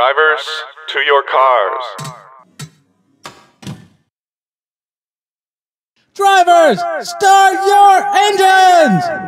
Drivers, to your cars. Drivers, start your engines!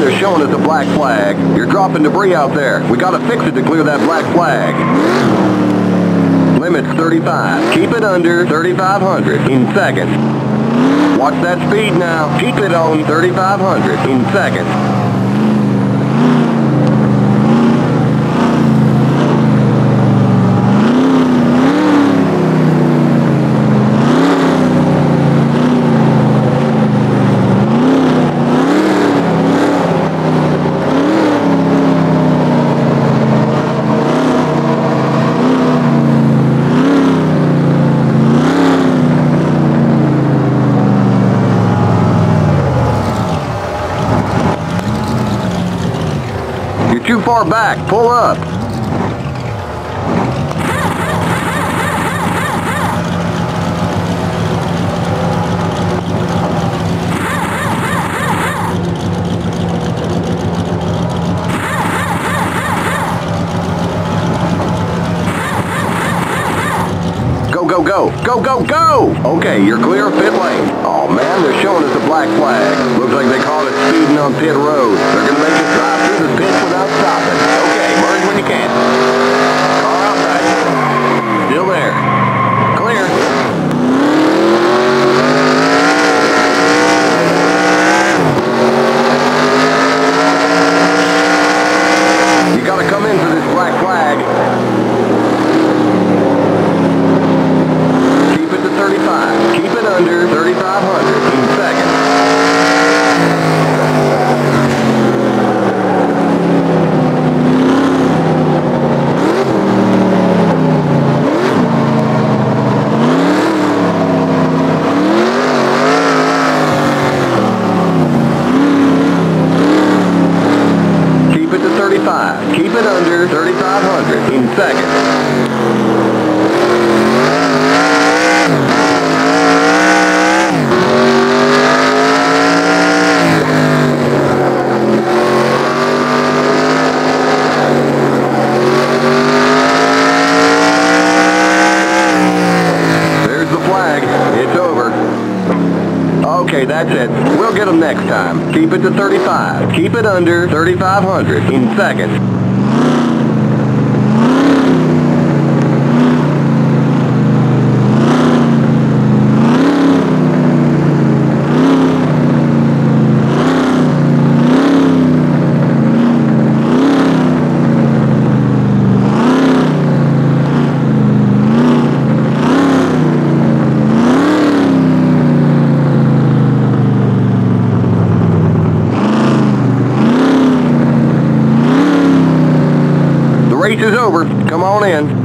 time they're showing us a black flag. You're dropping debris out there. We gotta fix it to clear that black flag. Limit's 35. Keep it under 3,500 in seconds. Watch that speed now. Keep it on 3,500 in seconds. Too far back, pull up. Go, go, go, go, go, go! Okay, you're clear of pit lane. Oh man, they're showing us a black flag. Looks like they caught us speeding on pit road. They're gonna make us drive through the pit without stopping. Okay, merge when you can. Car outside. Still there. Clear. You gotta come in for this black flag. Keep it to 35. Keep it under 3,500 in seconds. Keep it under 3,500 in seconds. There's the flag. It's over. Okay, that's it. We'll get them next time. Keep it to 35. Keep it under 3,500 in seconds. Race is over. Come on in.